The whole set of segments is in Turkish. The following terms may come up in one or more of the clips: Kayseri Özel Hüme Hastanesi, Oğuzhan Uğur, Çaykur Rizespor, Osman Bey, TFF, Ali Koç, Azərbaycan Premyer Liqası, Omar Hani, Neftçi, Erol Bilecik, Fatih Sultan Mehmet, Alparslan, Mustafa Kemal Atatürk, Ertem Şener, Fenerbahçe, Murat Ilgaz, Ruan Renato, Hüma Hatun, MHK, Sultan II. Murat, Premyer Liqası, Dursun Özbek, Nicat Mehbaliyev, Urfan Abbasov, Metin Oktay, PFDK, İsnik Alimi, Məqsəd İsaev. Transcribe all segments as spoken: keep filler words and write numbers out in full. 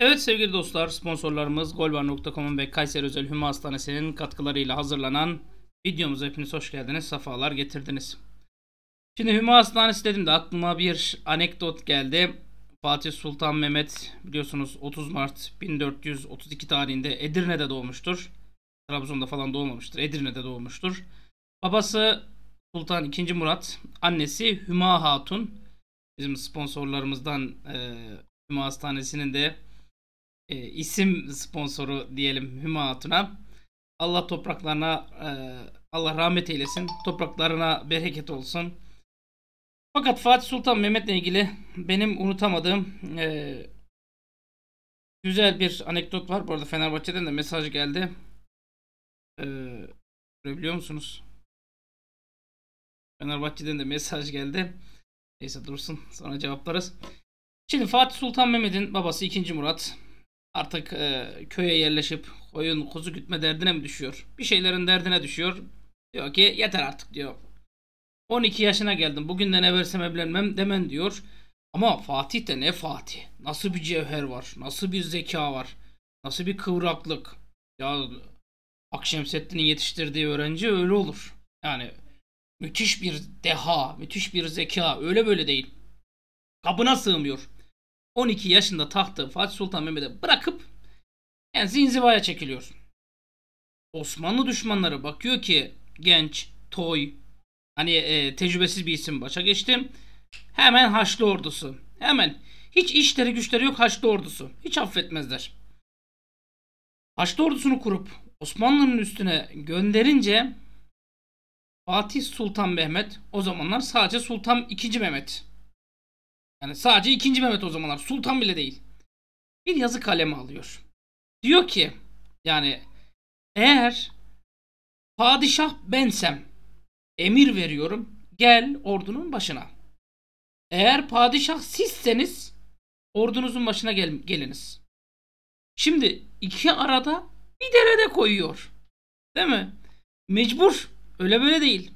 Evet sevgili dostlar, sponsorlarımız golvar nokta com'un ve Kayseri Özel Hüme Hastanesi'nin katkılarıyla hazırlanan videomuza hepiniz hoş geldiniz, sefalar getirdiniz. Şimdi Hüme Hastanesi dedim de aklıma bir anekdot geldi. Fatih Sultan Mehmet biliyorsunuz otuz Mart bin dört yüz otuz iki tarihinde Edirne'de doğmuştur. Trabzon'da falan doğmamıştır, Edirne'de doğmuştur. Babası Sultan ikinci. Murat, annesi Hüma Hatun. Bizim sponsorlarımızdan e, Hüma Hastanesi'nin de e, isim sponsoru diyelim Hüma Hatun'a. Allah topraklarına e, Allah rahmet eylesin. Topraklarına bereket olsun. Fakat Fatih Sultan Mehmet'le ilgili benim unutamadığım e, güzel bir anekdot var. Bu arada Fenerbahçe'den de mesaj geldi. E, görebiliyor musunuz? Fenerbahçe'den de mesaj geldi. Neyse dursun, sonra cevaplarız. Şimdi Fatih Sultan Mehmet'in babası ikinci. Murat artık e, köye yerleşip koyun kuzu gütme derdine mi düşüyor? Bir şeylerin derdine düşüyor. Diyor ki yeter artık diyor. on iki yaşına geldim, bugünden ne versem evlenmem demen diyor. Ama Fatih de ne Fatih. Nasıl bir cevher var, nasıl bir zeka var, nasıl bir kıvraklık. Ya Akşemseddin'in yetiştirdiği öğrenci öyle olur. Yani müthiş bir deha, müthiş bir zeka, öyle böyle değil. Kabına sığmıyor. on iki yaşında tahtı Fatih Sultan Mehmet'e bırakıp kendisi inzivaya çekiliyor. Osmanlı düşmanları bakıyor ki genç, toy, hani e, tecrübesiz bir isim başa geçti. Hemen Haçlı ordusu. Hemen. Hiç işleri güçleri yok Haçlı ordusu. Hiç affetmezler. Haçlı ordusunu kurup Osmanlı'nın üstüne gönderince Fatih Sultan Mehmet o zamanlar sadece Sultan ikinci. Mehmet. Yani sadece ikinci. Mehmet o zamanlar. Sultan bile değil. Bir yazı kalemi alıyor. Diyor ki yani eğer padişah bensem emir veriyorum gel ordunun başına. Eğer padişah sizseniz ordunuzun başına gel geliniz. Şimdi iki arada bir derede koyuyor. Değil mi? Mecbur. Öyle böyle değil.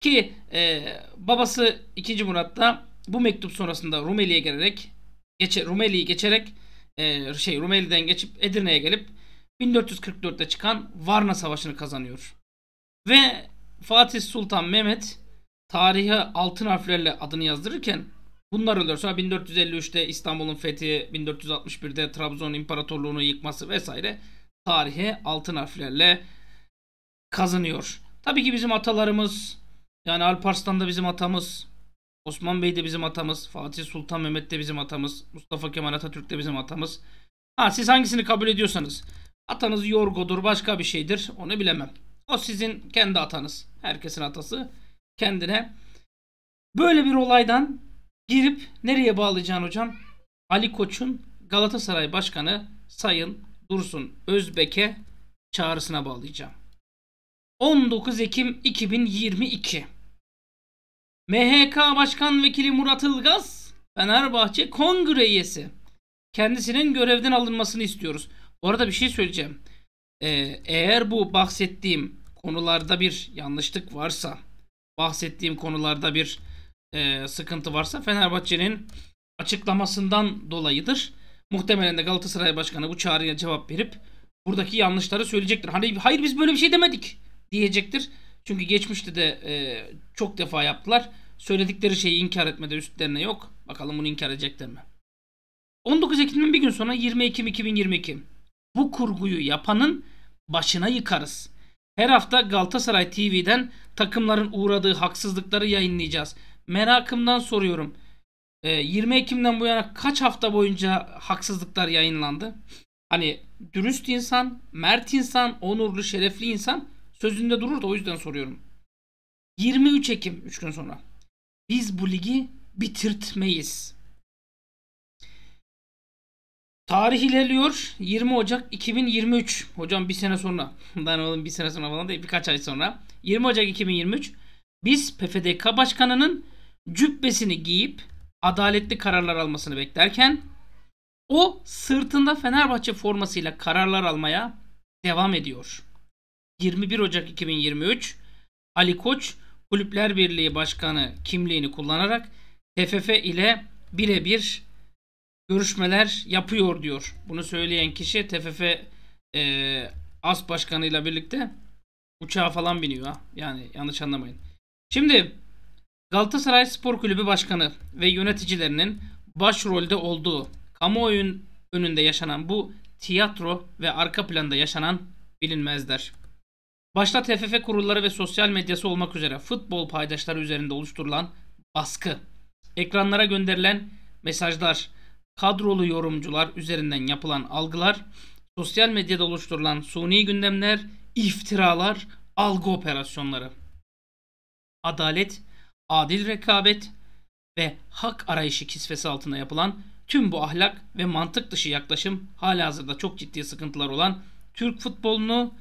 Ki e, babası ikinci. Murat da bu mektup sonrasında Rumeli'ye gelerek geçe, Rumeli'yi geçerek e, şey Rumeli'den geçip Edirne'ye gelip bin dört yüz kırk dört'te çıkan Varna Savaşı'nı kazanıyor. Ve Fatih Sultan Mehmet tarihe altın harflerle adını yazdırırken bunlar oluyor. Sonra bin dört yüz elli üç'te İstanbul'un fethi, bin dört yüz altmış bir'de Trabzon İmparatorluğunu yıkması vesaire tarihe altın harflerle kazanıyor. Tabii ki bizim atalarımız, yani Alparslan da bizim atamız, Osman Bey de bizim atamız, Fatih Sultan Mehmet de bizim atamız, Mustafa Kemal Atatürk de bizim atamız. Ha, siz hangisini kabul ediyorsanız, atanız yorgodur, başka bir şeydir, onu bilemem. O sizin kendi atanız, herkesin atası kendine. Böyle bir olaydan girip nereye bağlayacağım hocam? Ali Koç'un Galatasaray Başkanı Sayın Dursun Özbek'e çağrısına bağlayacağım. on dokuz Ekim iki bin yirmi iki M H K Başkan Vekili Murat Ilgaz, Fenerbahçe Kongre üyesi, kendisinin görevden alınmasını istiyoruz. Bu arada bir şey söyleyeceğim. Ee, eğer bu bahsettiğim konularda bir yanlışlık varsa, bahsettiğim konularda bir e, sıkıntı varsa Fenerbahçe'nin açıklamasından dolayıdır. Muhtemelen de Galatasaray Başkanı bu çağrıya cevap verip buradaki yanlışları söyleyecektir. Hani hayır biz böyle bir şey demedik diyecektir. Çünkü geçmişte de e, çok defa yaptılar. Söyledikleri şeyi inkar etmede üstlerine yok. Bakalım bunu inkar edecekler mi? on dokuz Ekim'den bir gün sonra yirmi Ekim iki bin yirmi iki. Bu kurguyu yapanın başına yıkarız. Her hafta Galatasaray T V'den takımların uğradığı haksızlıkları yayınlayacağız. Merakımdan soruyorum. E, yirmi Ekim'den bu yana kaç hafta boyunca haksızlıklar yayınlandı? Hani dürüst insan, mert insan, onurlu, şerefli insan sözünde durur da o yüzden soruyorum. yirmi üç Ekim üç gün sonra. Biz bu ligi bitirtmeyiz. Tarih ilerliyor. yirmi Ocak iki bin yirmi üç. Hocam bir sene sonra. Ben oğlum bir sene sonra falan değil, birkaç ay sonra. yirmi Ocak iki bin yirmi üç. Biz P F D K Başkanı'nın cübbesini giyip adaletli kararlar almasını beklerken o sırtında Fenerbahçe formasıyla kararlar almaya devam ediyor. yirmi bir Ocak iki bin yirmi üç Ali Koç Kulüpler Birliği Başkanı kimliğini kullanarak T F F ile birebir görüşmeler yapıyor diyor. Bunu söyleyen kişi T F F e, as başkanıyla birlikte uçağa falan biniyor. Ha. Yani yanlış anlamayın. Şimdi Galatasaray Spor Kulübü Başkanı ve yöneticilerinin başrolde olduğu kamuoyun önünde yaşanan bu tiyatro ve arka planda yaşanan bilinmezler. Başta T F F kurulları ve sosyal medyası olmak üzere futbol paydaşları üzerinde oluşturulan baskı, ekranlara gönderilen mesajlar, kadrolu yorumcular üzerinden yapılan algılar, sosyal medyada oluşturulan suni gündemler, iftiralar, algı operasyonları. Adalet, adil rekabet ve hak arayışı kisvesi altında yapılan tüm bu ahlak ve mantık dışı yaklaşım halihazırda çok ciddi sıkıntılar olan Türk futbolunu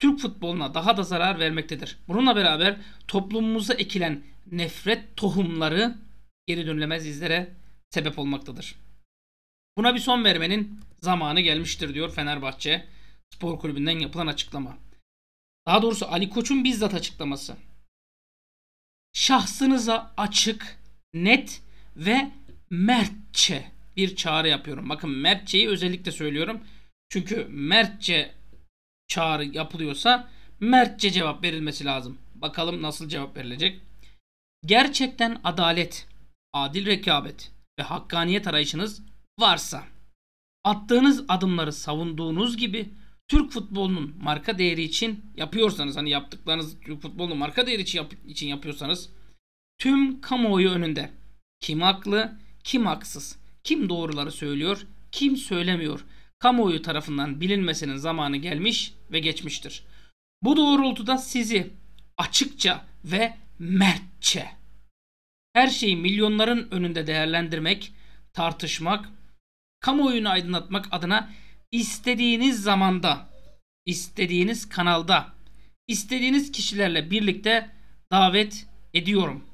Türk futboluna daha da zarar vermektedir. Bununla beraber toplumumuza ekilen nefret tohumları geri dönülemez izlere sebep olmaktadır. Buna bir son vermenin zamanı gelmiştir diyor Fenerbahçe Spor Kulübü'nden yapılan açıklama. Daha doğrusu Ali Koç'un bizzat açıklaması. Şahsınıza açık, net ve mertçe bir çağrı yapıyorum. Bakın mertçeyi özellikle söylüyorum. Çünkü mertçe çağrı yapılıyorsa mertçe cevap verilmesi lazım. Bakalım nasıl cevap verilecek. Gerçekten adalet, adil rekabet ve hakkaniyet arayışınız varsa attığınız adımları savunduğunuz gibi Türk futbolunun marka değeri için yapıyorsanız, hani yaptıklarınız Türk futbolunun marka değeri için, yap için yapıyorsanız tüm kamuoyu önünde kim haklı, kim haksız, kim doğruları söylüyor, kim söylemiyor kamuoyu tarafından bilinmesinin zamanı gelmiş ve geçmiştir. Bu doğrultuda sizi açıkça ve mertçe her şeyi milyonların önünde değerlendirmek, tartışmak, kamuoyunu aydınlatmak adına istediğiniz zamanda, istediğiniz kanalda, istediğiniz kişilerle birlikte davet ediyorum.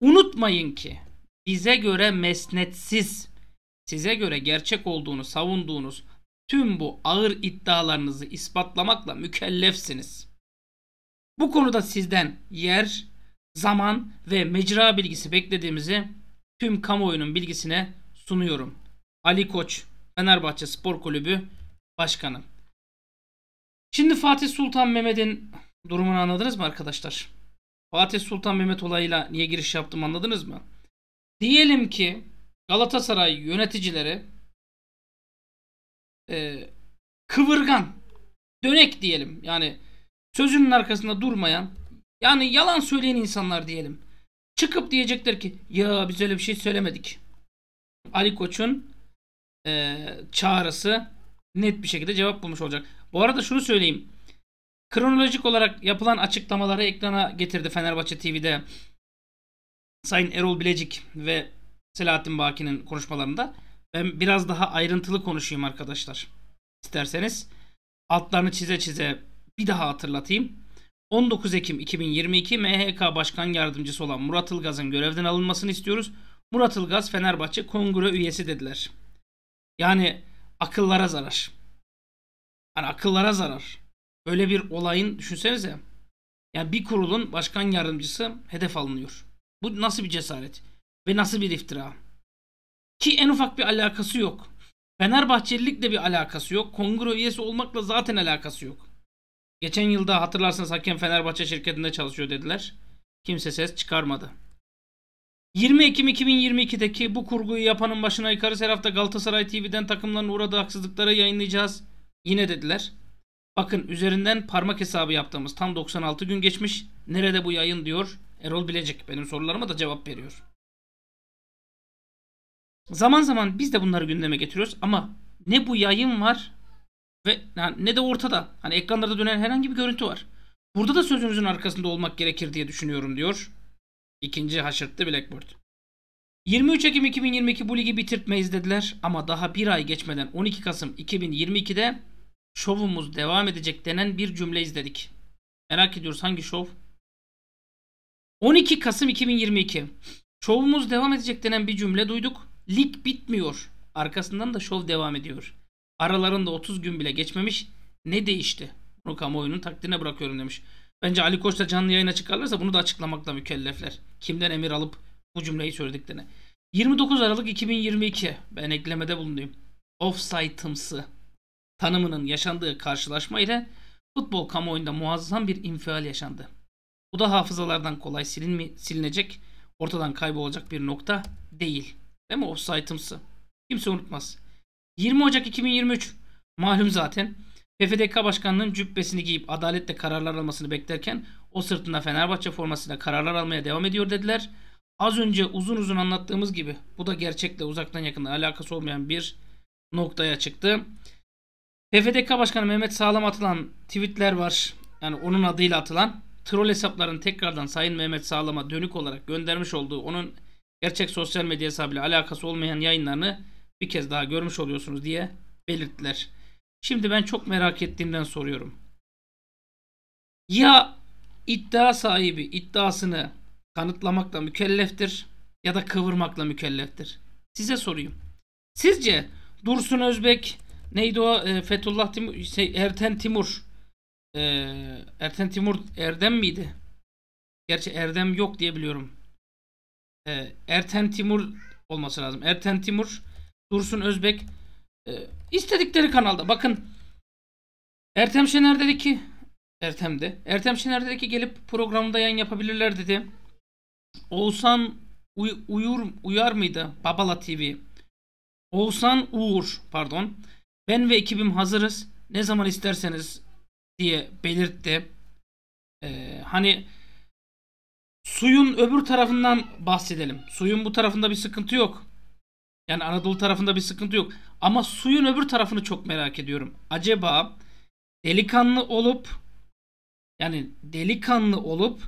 Unutmayın ki bize göre mesnetsiz, size göre gerçek olduğunu savunduğunuz tüm bu ağır iddialarınızı ispatlamakla mükellefsiniz. Bu konuda sizden yer, zaman ve mecra bilgisi beklediğimizi tüm kamuoyunun bilgisine sunuyorum. Ali Koç, Fenerbahçe Spor Kulübü Başkanı. Şimdi Fatih Sultan Mehmet'in durumunu anladınız mı arkadaşlar? Fatih Sultan Mehmet olayıyla niye giriş yaptım anladınız mı? Diyelim ki Galatasaray yöneticileri e, kıvırgan, dönek diyelim. Yani sözünün arkasında durmayan, yani yalan söyleyen insanlar diyelim. Çıkıp diyecekler ki ya biz öyle bir şey söylemedik. Ali Koç'un e, çağrısı net bir şekilde cevap bulmuş olacak. Bu arada şunu söyleyeyim. Kronolojik olarak yapılan açıklamaları ekrana getirdi Fenerbahçe T V'de Sayın Erol Bilecik ve Selahattin Baki'nin konuşmalarında. Ben biraz daha ayrıntılı konuşayım arkadaşlar. İsterseniz altlarını çize çize bir daha hatırlatayım. on dokuz Ekim iki bin yirmi iki M H K Başkan Yardımcısı olan Murat Ilgaz'ın görevden alınmasını istiyoruz. Murat Ilgaz Fenerbahçe Kongre üyesi dediler. Yani akıllara zarar. Yani akıllara zarar. Böyle bir olayın düşünsenize. Yani bir kurulun başkan yardımcısı hedef alınıyor. Bu nasıl bir cesaret? Ve nasıl bir iftira? Ki en ufak bir alakası yok. Fenerbahçelilikle bir alakası yok. Kongre üyesi olmakla zaten alakası yok. Geçen yılda hatırlarsınız hakem Fenerbahçe şirketinde çalışıyor dediler. Kimse ses çıkarmadı. yirmi Ekim iki bin yirmi iki'deki bu kurguyu yapanın başına yıkarız. Her hafta Galatasaray T V'den takımların uğradığı haksızlıkları yayınlayacağız. Yine dediler. Bakın üzerinden parmak hesabı yaptığımız tam doksan altı gün geçmiş. Nerede bu yayın diyor Erol Bilecik. Benim sorularıma da cevap veriyor. Zaman zaman biz de bunları gündeme getiriyoruz ama ne bu yayın var ve yani ne de ortada. Hani ekranlarda dönen herhangi bir görüntü var. Burada da sözünüzün arkasında olmak gerekir diye düşünüyorum diyor. İkinci haşırtlı Blackboard. yirmi üç Ekim iki bin yirmi iki bu ligi bitirtmeyiz dediler ama daha bir ay geçmeden on iki Kasım iki bin yirmi iki'de şovumuz devam edecek denen bir cümle izledik. Merak ediyoruz hangi şov? on iki Kasım iki bin yirmi iki şovumuz devam edecek denen bir cümle duyduk. Lig bitmiyor. Arkasından da şov devam ediyor. Aralarında otuz gün bile geçmemiş. Ne değişti? Bunu kamuoyunun takdirine bırakıyorum demiş. Bence Ali Koç da canlı yayına çıkarlarsa bunu da açıklamakla mükellefler. Kimden emir alıp bu cümleyi söylediklerini. yirmi dokuz Aralık iki bin yirmi iki. Ben eklemede bulunayım. Ofsaytımsı tanımının yaşandığı karşılaşma ile futbol kamuoyunda muazzam bir infial yaşandı. Bu da hafızalardan kolay silinme, silinecek, ortadan kaybolacak bir nokta değil. Değil mi? Ofsaytımsı. Kimse unutmaz. yirmi Ocak iki bin yirmi üç. Malum zaten. P F D K başkanının cübbesini giyip adaletle kararlar almasını beklerken o sırtında Fenerbahçe formasıyla kararlar almaya devam ediyor dediler. Az önce uzun uzun anlattığımız gibi bu da gerçekle uzaktan yakından alakası olmayan bir noktaya çıktı. P F D K Başkanı Mehmet Sağlam'a atılan tweetler var. Yani onun adıyla atılan troll hesapların tekrardan Sayın Mehmet Sağlam'a dönük olarak göndermiş olduğu onun gerçek sosyal medya hesabıyla alakası olmayan yayınlarını bir kez daha görmüş oluyorsunuz diye belirttiler. Şimdi ben çok merak ettiğimden soruyorum. Ya iddia sahibi iddiasını kanıtlamakla mükelleftir ya da kıvırmakla mükelleftir. Size sorayım. Sizce Dursun Özbek neydi o e, Fethullah Timur şey, Ertem Timur e, Ertem Timur Erdem miydi? Gerçi Erdem yok diye biliyorum. E, Ertem Timur olması lazım. Ertem Timur, Dursun Özbek e, istedikleri kanalda. Bakın Ertem Şener dedi ki Ertem'de. Ertem Şener dedi ki gelip programda yayın yapabilirler dedi. Oğuzhan Uy Uyur Uyar mıydı? Babala T V. Oğuzhan Uğur pardon. Ben ve ekibim hazırız. Ne zaman isterseniz diye belirtti. Ee, hani suyun öbür tarafından bahsedelim. Suyun bu tarafında bir sıkıntı yok. Yani Anadolu tarafında bir sıkıntı yok. Ama suyun öbür tarafını çok merak ediyorum. Acaba delikanlı olup yani delikanlı olup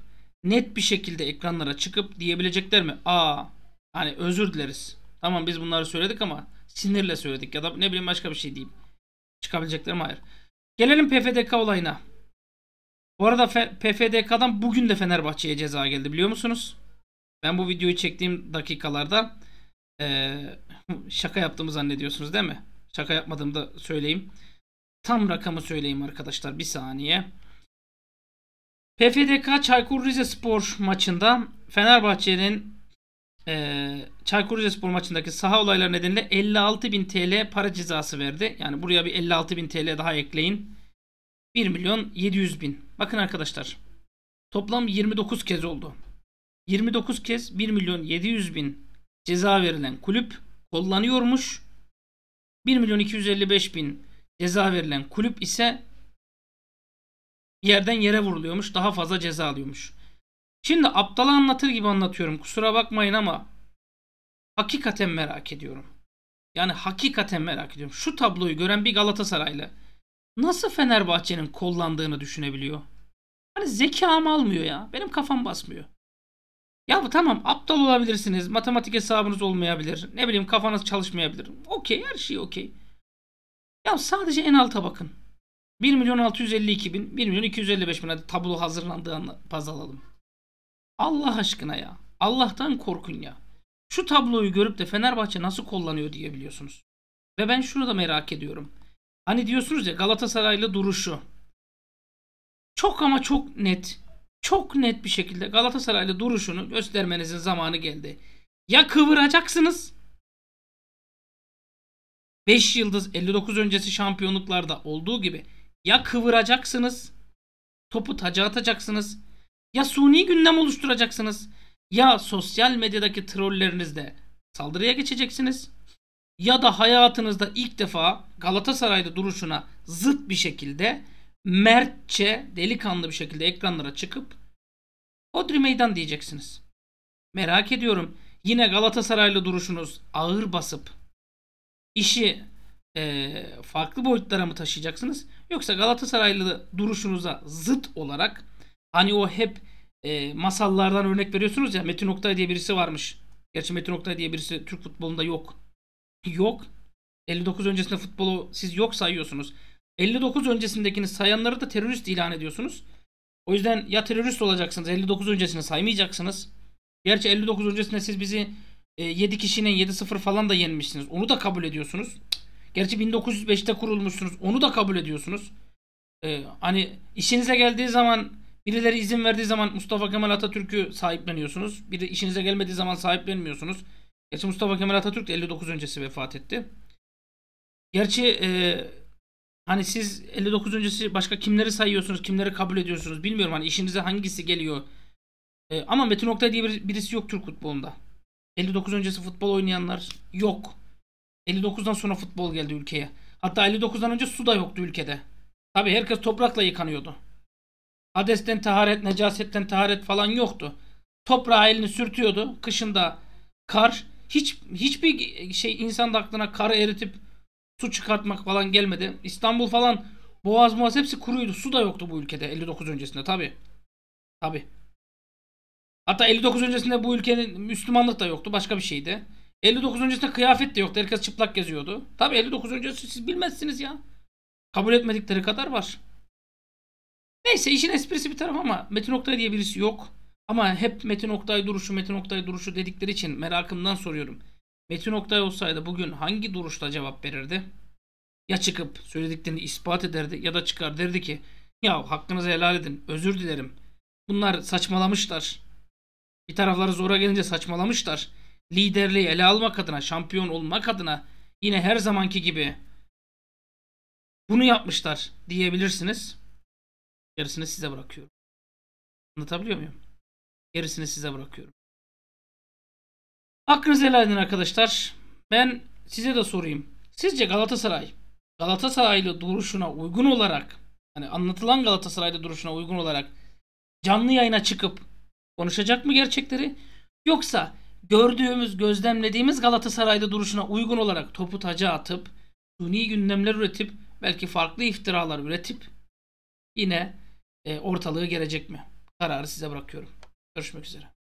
net bir şekilde ekranlara çıkıp diyebilecekler mi? Aa, hani özür dileriz. Tamam biz bunları söyledik ama sinirle söyledik ya da ne bileyim başka bir şey diyeyim. Çıkabilecekler mi? Hayır. Gelelim P F D K olayına. Bu arada P F D K'dan bugün de Fenerbahçe'ye ceza geldi biliyor musunuz? Ben bu videoyu çektiğim dakikalarda ee, şaka yaptığımı zannediyorsunuz değil mi? Şaka yapmadığımı da söyleyeyim. Tam rakamı söyleyeyim arkadaşlar. Bir saniye. P F D K Çaykur Rizespor maçında Fenerbahçe'nin e, Çaykur Rizespor maçındaki saha olayları nedeniyle elli altı bin T L para cezası verdi. Yani buraya bir elli altı bin T L daha ekleyin. bir milyon yedi yüz bin. Bakın arkadaşlar. Toplam yirmi dokuz kez oldu. yirmi dokuz kez bir milyon yedi yüz bin ceza verilen kulüp kullanıyormuş. bir milyon iki yüz elli beş bin ceza verilen kulüp ise yerden yere vuruluyormuş. Daha fazla ceza alıyormuş. Şimdi aptala anlatır gibi anlatıyorum. Kusura bakmayın ama hakikaten merak ediyorum. Yani hakikaten merak ediyorum. Şu tabloyu gören bir Galatasaraylı nasıl Fenerbahçe'nin kollandığını düşünebiliyor? Hani zekam almıyor ya. Benim kafam basmıyor. Ya bu tamam aptal olabilirsiniz. Matematik hesabınız olmayabilir. Ne bileyim kafanız çalışmayabilir. Okey, her şey okey. Ya sadece en alta bakın. bir milyon altı yüz elli iki bin, bir milyon iki yüz elli beş bin. Hadi tablo hazırlandığı baz alalım. Allah aşkına ya. Allah'tan korkun ya. Şu tabloyu görüp de Fenerbahçe nasıl kullanıyor diyebiliyorsunuz. Ve ben şunu da merak ediyorum. Hani diyorsunuz ya Galatasaraylı duruşu. Çok ama çok net. Çok net bir şekilde Galatasaraylı duruşunu göstermenizin zamanı geldi. Ya kıvıracaksınız. beş yıldız elli dokuz öncesi şampiyonluklarda olduğu gibi ya kıvıracaksınız, topu taca atacaksınız, ya suni gündem oluşturacaksınız, ya sosyal medyadaki trollerinizle saldırıya geçeceksiniz, ya da hayatınızda ilk defa Galatasaraylı duruşuna zıt bir şekilde mertçe, delikanlı bir şekilde ekranlara çıkıp Odri Meydan diyeceksiniz. Merak ediyorum yine Galatasaraylı duruşunuz ağır basıp İşi e, farklı boyutlara mı taşıyacaksınız? Yoksa Galatasaraylı duruşunuza zıt olarak hani o hep e, masallardan örnek veriyorsunuz ya Metin Oktay diye birisi varmış. Gerçi Metin Oktay diye birisi Türk futbolunda yok. Yok. elli dokuz öncesinde futbolu siz yok sayıyorsunuz. elli dokuz öncesindekini sayanları da terörist ilan ediyorsunuz. O yüzden ya terörist olacaksınız elli dokuz öncesini saymayacaksınız. Gerçi elli dokuz öncesinde siz bizi yedi kişinin yedi sıfır falan da yenmişsiniz. Onu da kabul ediyorsunuz. Gerçi bin dokuz yüz beş'te kurulmuşsunuz. Onu da kabul ediyorsunuz. Ee, hani işinize geldiği zaman birileri izin verdiği zaman Mustafa Kemal Atatürk'ü sahipleniyorsunuz. Biri işinize gelmediği zaman sahiplenmiyorsunuz. Gerçi Mustafa Kemal Atatürk de elli dokuz öncesi vefat etti. Gerçi e, hani siz elli dokuz öncesi başka kimleri sayıyorsunuz, kimleri kabul ediyorsunuz bilmiyorum. Hani işinize hangisi geliyor? E, ama Metin Oktay diye bir, birisi yok Türk futbolunda. elli dokuz öncesi futbol oynayanlar yok. elli dokuzdan sonra futbol geldi ülkeye. Hatta elli dokuzdan önce su da yoktu ülkede. Tabi herkes toprakla yıkanıyordu. Hadesten taharet, necasetten taharet falan yoktu. Toprağa elini sürtüyordu. Kışında kar. Hiç hiçbir şey insan aklına karı eritip su çıkartmak falan gelmedi. İstanbul falan boğaz boğaz hepsi kuruydu. Su da yoktu bu ülkede elli dokuz öncesinde tabi. Tabi. Hatta elli dokuz öncesinde bu ülkenin Müslümanlık da yoktu. Başka bir şeydi. elli dokuz öncesinde kıyafet de yoktu. Herkes çıplak geziyordu. Tabi elli dokuz öncesi siz bilmezsiniz ya. Kabul etmedikleri kadar var. Neyse işin esprisi bir taraf ama Metin Oktay diye birisi yok. Ama hep Metin Oktay duruşu, Metin Oktay duruşu dedikleri için merakımdan soruyorum. Metin Oktay olsaydı bugün hangi duruşla cevap verirdi? Ya çıkıp söylediklerini ispat ederdi ya da çıkar derdi ki ya hakkınızı helal edin, özür dilerim. Bunlar saçmalamışlar. Bir tarafları zora gelince saçmalamışlar. Liderliği ele almak adına, şampiyon olmak adına yine her zamanki gibi bunu yapmışlar diyebilirsiniz. Gerisini size bırakıyorum. Anlatabiliyor muyum? Gerisini size bırakıyorum. Hakkınızı helal edin arkadaşlar. Ben size de sorayım. Sizce Galatasaray, Galatasaraylı duruşuna uygun olarak, yani anlatılan Galatasaraylı duruşuna uygun olarak canlı yayına çıkıp konuşacak mı gerçekleri? Yoksa gördüğümüz, gözlemlediğimiz Galatasaraylı duruşuna uygun olarak topu taca atıp, suni gündemler üretip, belki farklı iftiralar üretip yine e, ortalığı gelecek mi? Kararı size bırakıyorum. Görüşmek üzere.